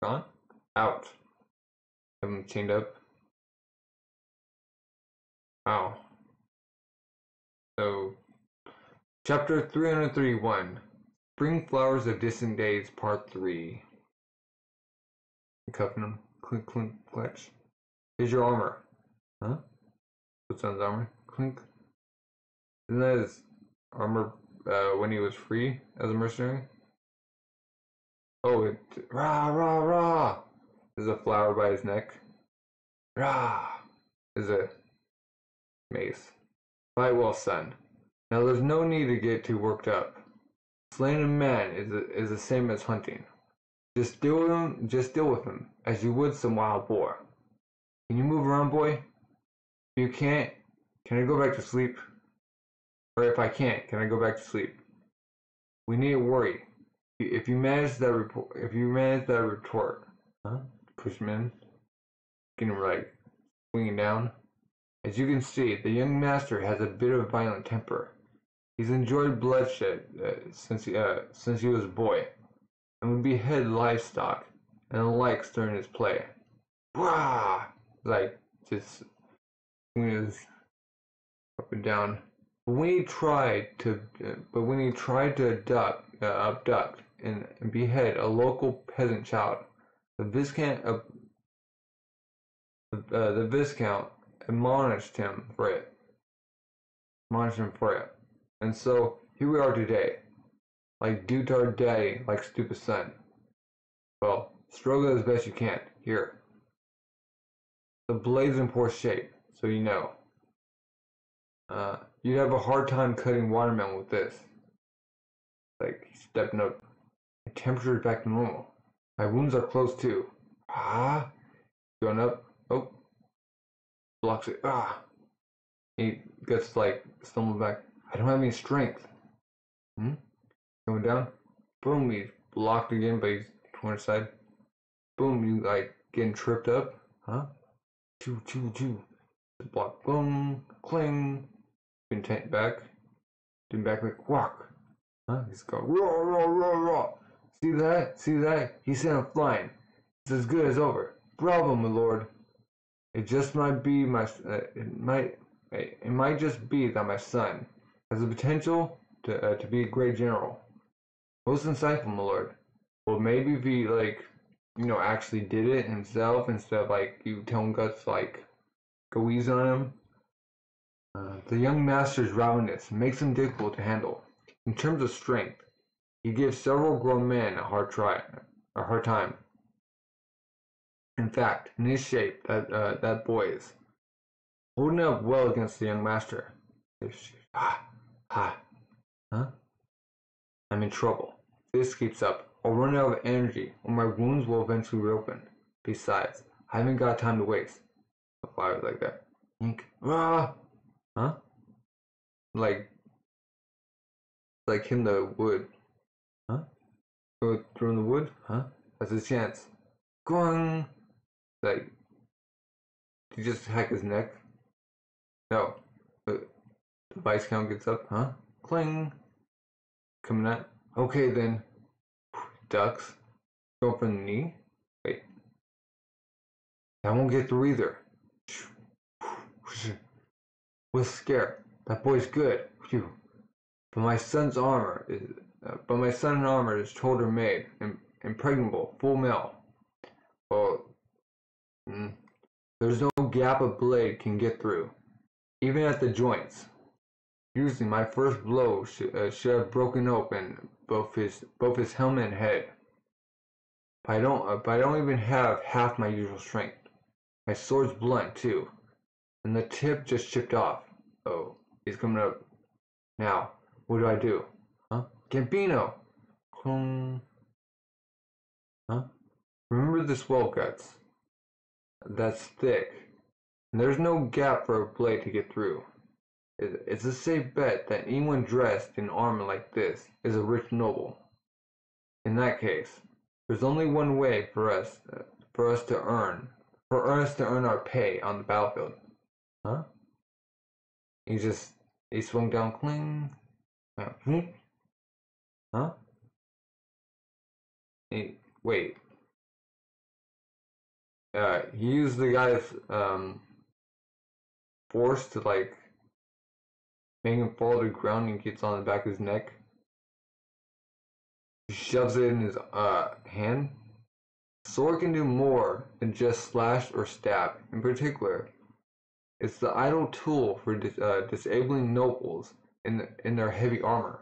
gone, out. Have him chained up. Wow. So, chapter three hundred thirty-one, Spring Flowers of Distant Days, Part Three. Cuffing clink, clink, clutch. Here's your armor, huh? Puts on his armor, clink. Isn't that his armor uh, when he was free as a mercenary? Oh, it rah rah rah is a flower by his neck. Rah is a mace. Fight well, son. Now there's no need to get too worked up. Slaying a man is a, is the same as hunting. Just deal with him. Just deal with him as you would some wild boar. Can you move around, boy? If you can't, can I go back to sleep? Or if I can't, can I go back to sleep? We needn't worry. If you manage that report, if you manage that retort, huh? Push him in, get him right, swinging down. As you can see, the young master has a bit of a violent temper. He's enjoyed bloodshed uh, since he uh, since he was a boy, and would behead livestock and the likes during his play. Brah! Like just swinging his up and down. But when he tried to, but when he tried to abduct, uh, abduct and, and behead a local peasant child, the viscount, uh, uh, the viscount admonished him for it, admonished him for it, and so here we are today, like dotard daddy, like stupid son. Well, struggle as best you can. Here, the blade's in poor shape, so you know. Uh, you'd have a hard time cutting watermelon with this. Like, stepping up. My temperature is back to normal. My wounds are closed too. Ah! Going up. Oh! Blocks it. Ah! He gets, like, stumbled back. I don't have any strength. Hmm? Going down. Boom, he's blocked again, but he's torn aside. Boom, you like getting tripped up. Huh? Choo, choo, choo. Block. Boom. Cling. Intent back. Then back like walk. Huh? He's going raw, raw, raw, raw. See that? See that? He sent him flying. It's as good as over. Bravo, my lord. It just might be my. Uh, it might. It might just be that my son has the potential to uh, to be a great general. Most insightful, my lord. Well, maybe if he like, you know, actually did it himself instead of like you telling Guts like, go easy on him. Uh, the young master's roundness makes him difficult to handle. In terms of strength, he gives several grown men a hard try, a hard time. In fact, in his shape, that uh, that boy is. Holding up well against the young master. Ha! Ha! Huh? I'm in trouble. If this keeps up, I'll run out of energy, or my wounds will eventually reopen. Besides, I haven't got time to waste. A fire like that. Ink. Ah! Huh? Like. Like in the wood. Huh? Go through in the wood? Huh? That's his chance. Going. Like. Did you just hack his neck? No. The vice count gets up, huh? Cling. Coming out. Okay then. Ducks. Go for the knee. Wait. That won't get through either. Was scared. That boy's good. Phew. But my son's armor is. Uh, but my son's armor is shoulder made, and impregnable, full mail. Well. Mm, there's no gap a blade can get through, even at the joints. Usually, my first blow sh uh, should have broken open both his both his helmet and head. But I don't. Uh, but I don't even have half my usual strength. My sword's blunt too, and the tip just chipped off. Oh, he's coming up now. What do I do? Huh? Gambino. Hmm. Huh? Remember this well, Guts. That's thick, and there's no gap for a blade to get through. It's a safe bet that anyone dressed in armor like this is a rich noble. In that case, there's only one way for us, uh, for us to earn, for us to earn our pay on the battlefield. Huh? He just he swung down clean. Huh? He, wait. Uh, he used the guy's um, force to like make him fall to the ground and gets on the back of his neck. He shoves it in his uh, hand. Sword can do more than just slash or stab. In particular, it's the idle tool for dis uh, disabling nobles in the in their heavy armor.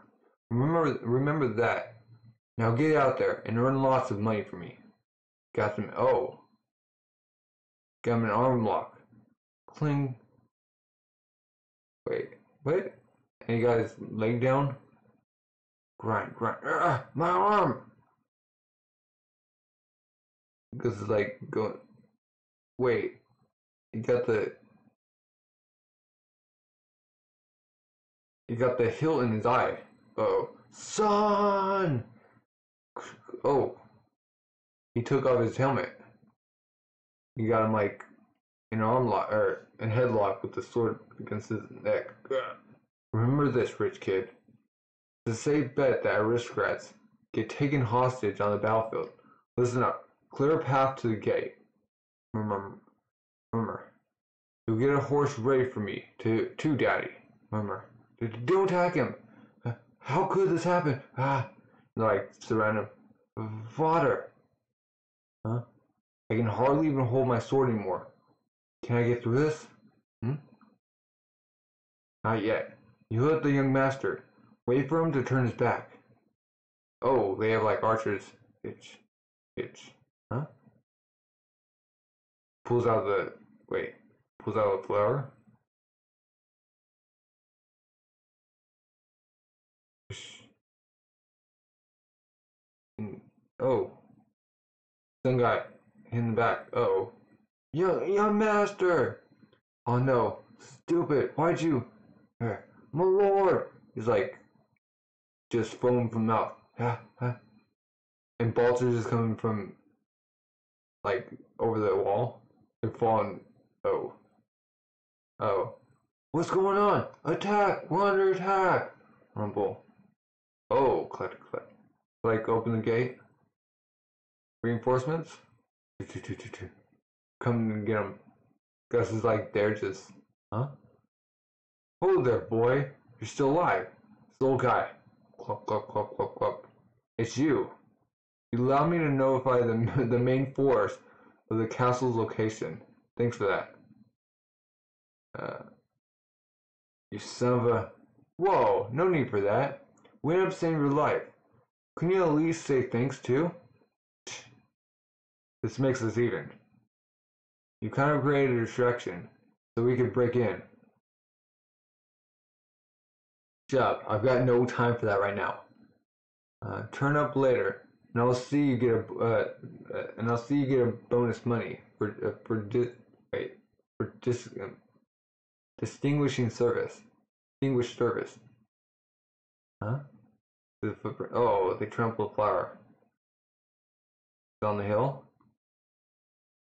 Remember, remember that. Now get out there and earn lots of money for me. Got some. Oh. Got him an arm lock. Cling. Wait, what? And he got his leg down. Grind, grind. Ugh, my arm! Because it's like going. Wait. He got the. He got the hilt in his eye. Uh oh. Son! Oh. He took off his helmet. You got him like an arm lock or a headlock with the sword against his neck. Ugh. Remember this, rich kid. It's a safe bet that aristocrats get taken hostage on the battlefield. Listen up. Clear a path to the gate. Murmur. Murmur. You'll get a horse ready for me, to, to daddy. Murmur. Don't attack him. How could this happen? Ah. Like, surround him. Fodder. Huh? I can hardly even hold my sword anymore. Can I get through this? Hmm? Not yet. You let the young master. Wait for him to turn his back. Oh, they have like archers. Itch. Itch. Huh? Pulls out the... Wait. Pulls out the flower? Oh. Some guy. In the back. Uh oh. Young, young master! Oh no. Stupid. Why'd you? My lord! He's like, just foam from mouth. And Balters is coming from, like, over the wall. And falling. Oh. Oh. What's going on? Attack! We're under attack! Rumble. Oh, click, click. Like, open the gate. Reinforcements? Come and get them. Gus is like, they're just, huh? Hold there, boy. You're still alive. It's the old guy. Clup, clup, clup, clup, clup. It's you. You allow me to notify the, the main force of the castle's location. Thanks for that. Uh, you son of a... Whoa, no need for that. We ended up saving your life. Couldn't you at least say thanks, too? This makes us even. You kind of created a distraction, so we could break in. Shut up. I've got no time for that right now. Uh, turn up later, and I'll see you get a uh, and I'll see you get a bonus money for uh, for di wait for dis um, distinguishing service, distinguished service. Huh? The footprint. Oh, they trampled the flower. It's on the hill.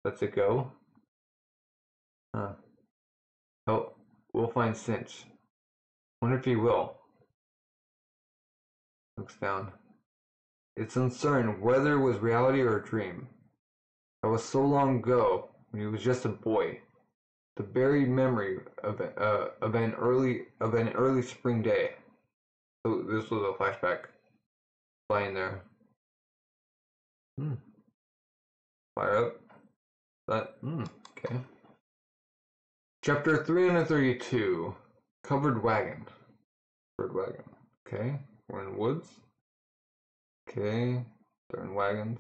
Let's it go. Huh. Oh, we'll find Cinch. Wonder if he will. Looks down. It's uncertain whether it was reality or a dream. That was so long ago when he was just a boy. The buried memory of uh, of an early of an early spring day. So this was a flashback. Flying there. Hmm. Fire up. That, mm, okay. Chapter three hundred thirty-two. Covered wagon. Covered wagon. Okay. We're in woods. Okay. They're in wagons.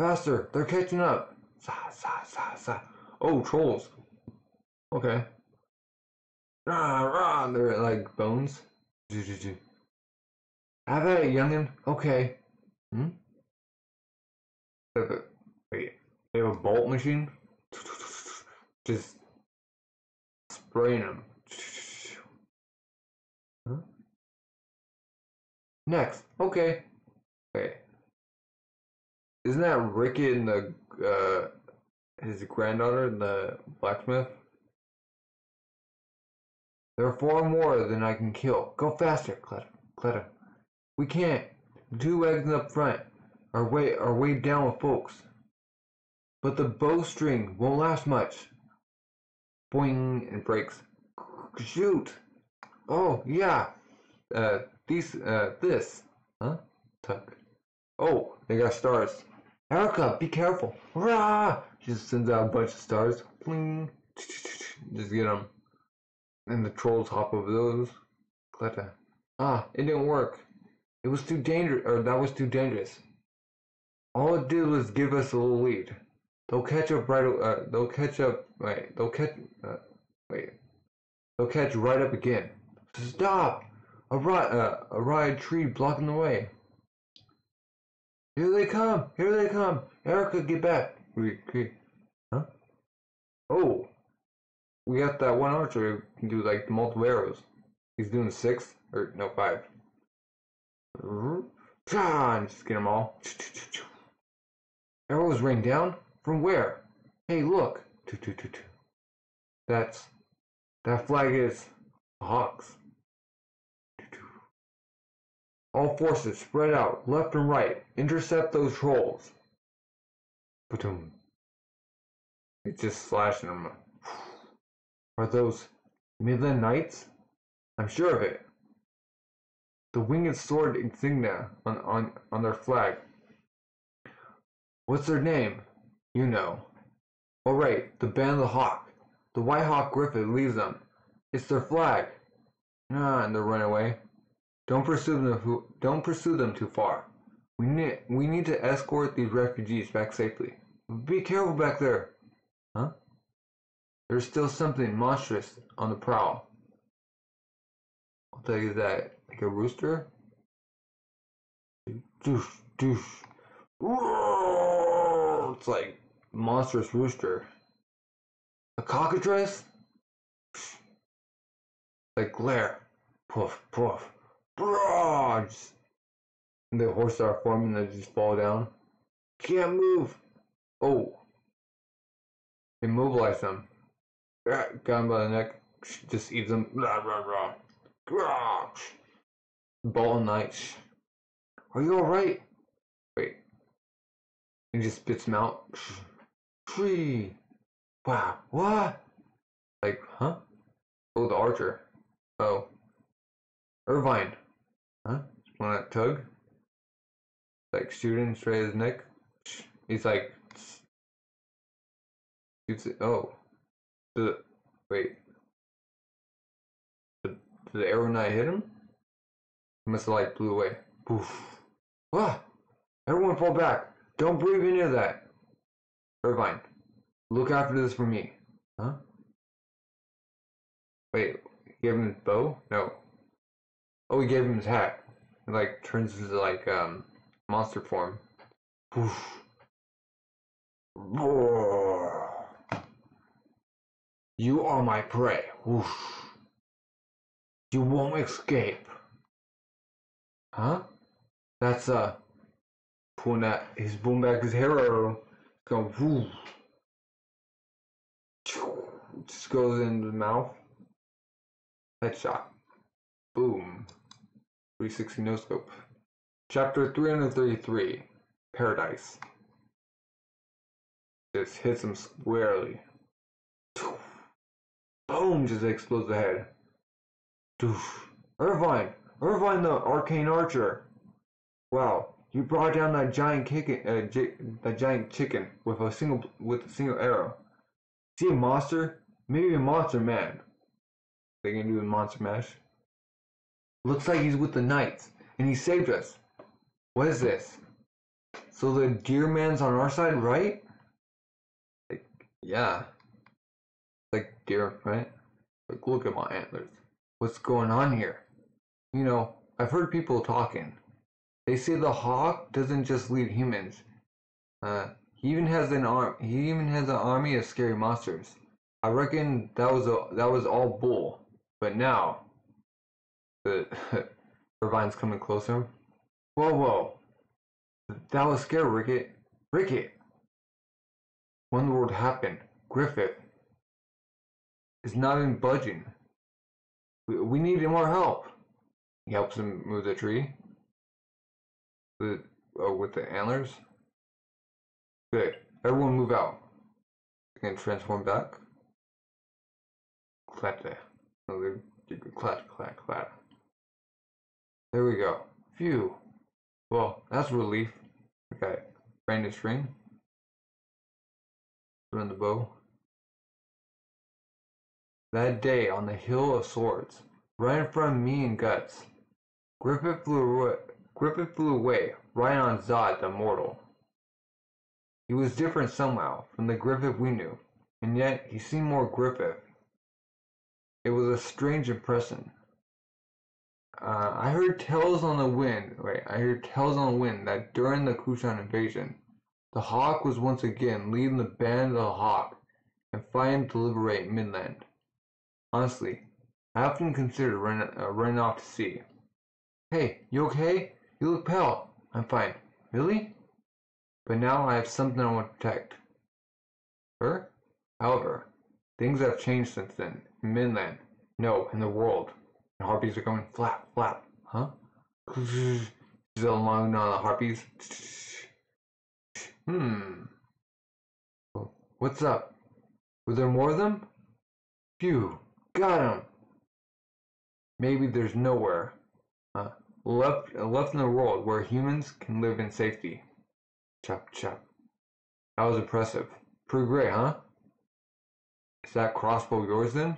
Faster! They're catching up! Sa, sa, sa, sa. Oh, trolls. Okay. Rah, rah! They're like bones. Ju, ju, ju. Have at it, youngin'. Okay. Hmm? Wait. They have a bolt machine, just spraying them. Huh? Next, okay, okay. Isn't that Ricky and the uh, his granddaughter and the blacksmith? There are four more than I can kill. Go faster, Cleta. Cleta. We can't. Two wagons up front are way are way down with folks. But the bowstring won't last much. Boing, and breaks. Shoot! Oh, yeah. Uh, these, uh, this. Huh? Tuck. Oh, they got stars. Erica, be careful. Rah! She just sends out a bunch of stars. Bling. Just get them. And the trolls hop over those. Cleta. Ah, it didn't work. It was too dangerous, or that was too dangerous. All it did was give us a little lead. They'll catch up right. Uh, they'll catch up. Wait. They'll catch. Uh, wait. They'll catch right up again. Stop! A rod. Uh, a rod tree blocking the way. Here they come! Here they come! Erica, get back! We, we, huh? Oh, we got that one archer who can do like multiple arrows. He's doing six or no five. And just get them all. Arrows rain down. From where? Hey, look. Two, two, two, two. That's... That flag is... Hawks. Two, two. All forces spread out, left and right. Intercept those trolls. Ba-doom. It's just slashing them. Are those... Midland Knights? I'm sure of it. The winged sword insignia on, on, on their flag. What's their name? You know. All right, the Band of the Hawk. The White Hawk Griffith leaves them. It's their flag. Ah, and they're running away. Don't pursue them. Who, don't pursue them too far. We need. We need to escort these refugees back safely. Be careful back there. Huh? There's still something monstrous on the prowl. I'll tell you that. Like a rooster. Doosh, doosh. Roar! It's like. Monstrous rooster. A cockatrice? Like glare. Poof, poof. Broads. The horses are forming and they just fall down. Can't move! Oh. Immobilize them. Got him by the neck. Just eats them. Ball Knights. Are you alright? Wait. And just spits him out. Tree. Wow. What? Like, huh? Oh, the archer. Oh. Irvine. Huh? Want that tug? Like, shooting straight at his neck. He's like. It's, oh. The, wait. Did the, the arrow not hit him? He must have, like, blew away. Poof. Ah! Everyone fall back. Don't breathe any of that. Irvine. Look after this for me. Huh? Wait. He gave him his bow? No. Oh, he gave him his hat. It, like, turns into, like, um, monster form. Poof. Roar. You are my prey. Woof. You won't escape. Huh? That's a uh, pulling out his boom back his hero. Go woof. Just goes into the mouth. Headshot. Boom. three sixty no scope. Chapter three hundred thirty-three. Paradise. Just hits him squarely. Boom! Just explodes the head. Doof. Irvine! Irvine the arcane archer! Wow, you brought down that giant chicken, uh, that giant chicken with a single with a single arrow. See a monster? Maybe a monster man. They can do a monster mash. Looks like he's with the knights, and he saved us. What is this? So the deer man's on our side, right? Like, yeah. Like deer, right? Like, look at my antlers. What's going on here? You know, I've heard people talking. They say the hawk doesn't just lead humans. Uh, he even has an arm. He even has an army of scary monsters. I reckon that was a, that was all bull. But now, the Irvine's coming closer. Whoa, whoa! That was scary, Rickert. Rickert. What in the world happened, Griffith? Is not even budging. We, we need more help. He helps him move the tree. The, oh, with the antlers. Good. Everyone move out. And transform back. Clap there. Oh, clap, clap, clap. There we go. Phew. Well, that's relief. Okay. Brand new string. Run the bow. That day on the Hill of Swords, right in front of me and Guts, Griffith flew away, Griffith flew away right on Zod the Mortal. He was different somehow from the Griffith we knew, and yet he seemed more Griffith. It was a strange impression. Uh, I heard tales on the wind, wait, I heard tales on the wind that during the Kushan invasion, the Hawk was once again leading the Band of the Hawk and fighting to liberate Midland. Honestly, I often considered running, uh, running off to sea. Hey, you okay? You look pale. I'm fine. Really? But now I have something I want to protect. Her? However, things have changed since then. In Midland. No, in the world. And harpies are going flap, flap. Huh? She's along on the harpies. Hmm. What's up? Were there more of them? Phew. Got him! Maybe there's nowhere uh, left, left in the world where humans can live in safety. Chop, chop. That was impressive. Pretty great, huh? Is that crossbow yours then?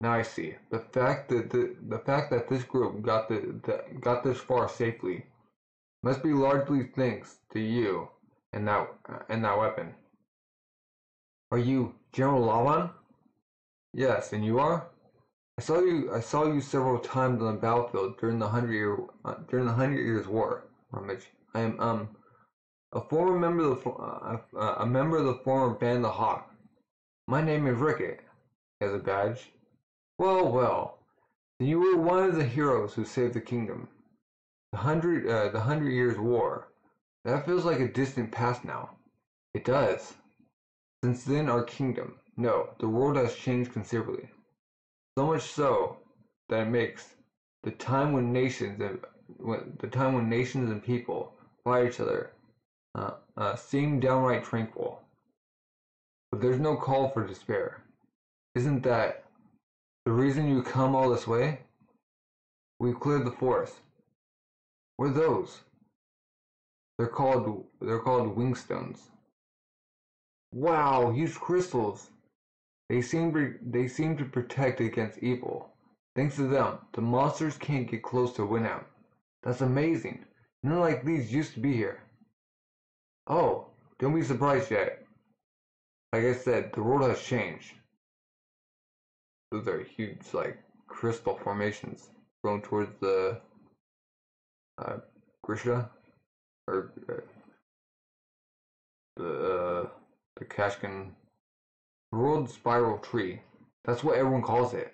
Now I see. The fact that the, the fact that this group got the, the got this far safely must be largely thanks to you and that uh, and that weapon. Are you General Lawan? Yes, and you are? I saw you I saw you several times on the battlefield during the hundred year uh, during the hundred years war, Rummage. I am um a former member of the uh, uh, a member of the former Band of the Hawk. My name is Rickert. As a badge. Well, well. You were one of the heroes who saved the kingdom. The hundred, uh, the Hundred Years' War. That feels like a distant past now. It does. Since then, our kingdom, no, the world has changed considerably. So much so that it makes the time when nations, and, when, the time when nations and people fight each other, uh, uh, seem downright tranquil. But there's no call for despair. Isn't that the reason you come all this way? We've cleared the forest. What are those? They're called they're called Wingstones. Wow, huge crystals. They seem to, they seem to protect against evil. Thanks to them, the monsters can't get close to Winamp. That's amazing. None like these used to be here. Oh, don't be surprised yet. Like I said, the world has changed. Those are huge, like, crystal formations going towards the uh, Grisha, or uh, the uh, the Kashkan World Spiral Tree. That's what everyone calls it.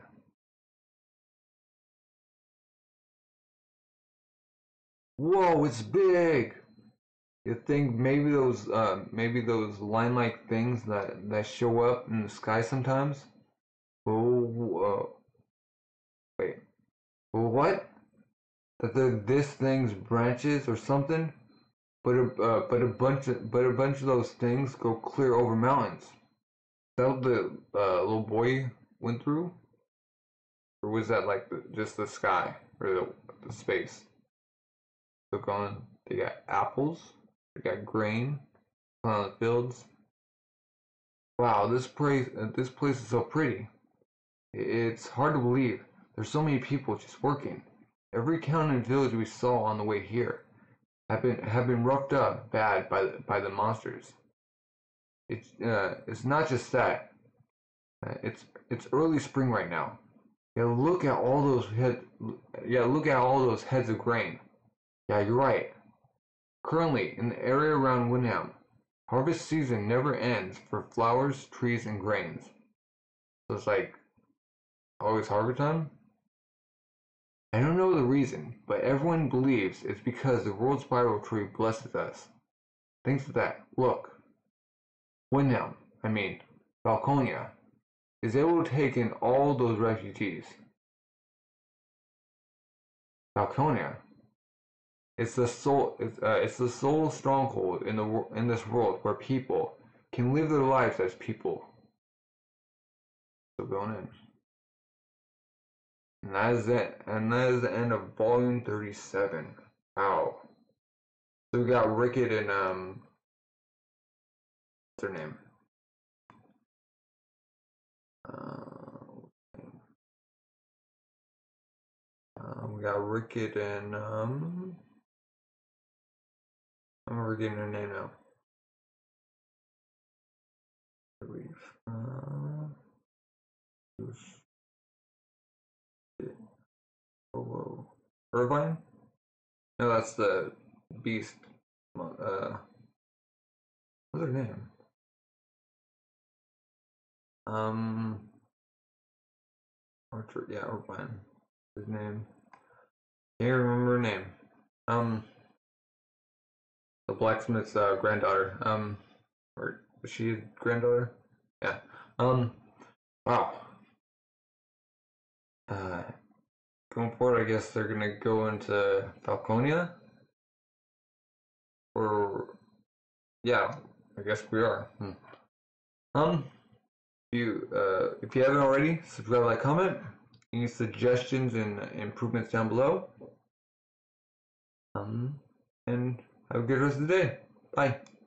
Whoa, it's big. You think maybe those uh, maybe those line-like things that that show up in the sky sometimes? Oh, uh, wait. What? That they're this thing's branches or something? But a uh, but a bunch of but a bunch of those things go clear over mountains. Is that what the uh, little boy went through, or was that like the, just the sky or the, the space? Look on. They got apples. They got grain on the fields. Wow, this place this place is so pretty. It's hard to believe. There's so many people just working. Every town and village we saw on the way here have been have been roughed up bad by the, by the monsters. It's uh, it's not just that. Uh, it's it's early spring right now. Yeah, look at all those head. Yeah, look at all those heads of grain. Yeah, you're right. Currently, in the area around Windham, harvest season never ends for flowers, trees, and grains. So it's like always harvest time. I don't know the reason, but everyone believes it's because the World Spiral Tree blesses us. Thanks to that, look. Windham, I mean, Falconia, is able to take in all those refugees. Falconia. It's the soul. It's, uh, it's the sole stronghold in the in this world where people can live their lives as people. So going in. And that is it. And that is the end of volume thirty-seven. Wow. So we got Rickert and um. What's her name? Uh, uh, we got Rickert and um. I'm forgetting her name now. I believe. Uh, oh, whoa. Irvine? No, that's the beast. Uh, what's her name? Um. Archer, yeah, Irvine. His name. Can't remember her name. Um. The blacksmith's uh, granddaughter, um, or was she his granddaughter? Yeah. Um, wow. Uh, going forward, I guess they're gonna go into Falconia, or yeah, I guess we are. Hmm. Um, if you uh, if you haven't already, subscribe, like, comment. Any suggestions and improvements down below. Um, and. Have a good rest of the day. Bye.